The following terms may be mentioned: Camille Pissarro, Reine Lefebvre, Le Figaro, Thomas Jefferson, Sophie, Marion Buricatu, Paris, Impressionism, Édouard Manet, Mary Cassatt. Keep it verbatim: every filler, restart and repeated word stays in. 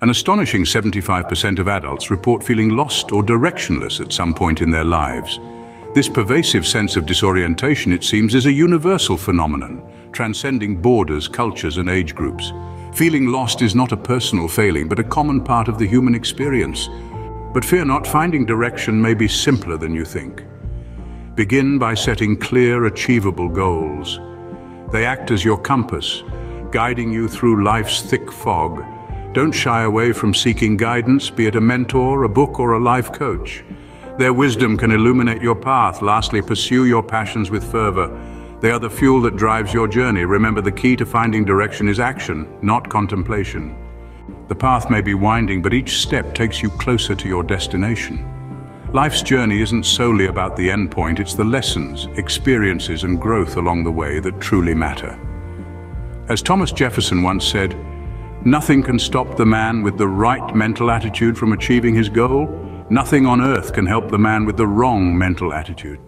An astonishing seventy-five percent of adults report feeling lost or directionless at some point in their lives. This pervasive sense of disorientation, it seems, is a universal phenomenon, transcending borders, cultures, and age groups. Feeling lost is not a personal failing, but a common part of the human experience. But fear not, finding direction may be simpler than you think. Begin by setting clear, achievable goals. They act as your compass, guiding you through life's thick fog. Don't shy away from seeking guidance, be it a mentor, a book, or a life coach. Their wisdom can illuminate your path. Lastly, pursue your passions with fervor. They are the fuel that drives your journey. Remember, the key to finding direction is action, not contemplation. The path may be winding, but each step takes you closer to your destination. Life's journey isn't solely about the end point, it's the lessons, experiences, and growth along the way that truly matter. As Thomas Jefferson once said, "Nothing can stop the man with the right mental attitude from achieving his goal. Nothing on earth can help the man with the wrong mental attitude."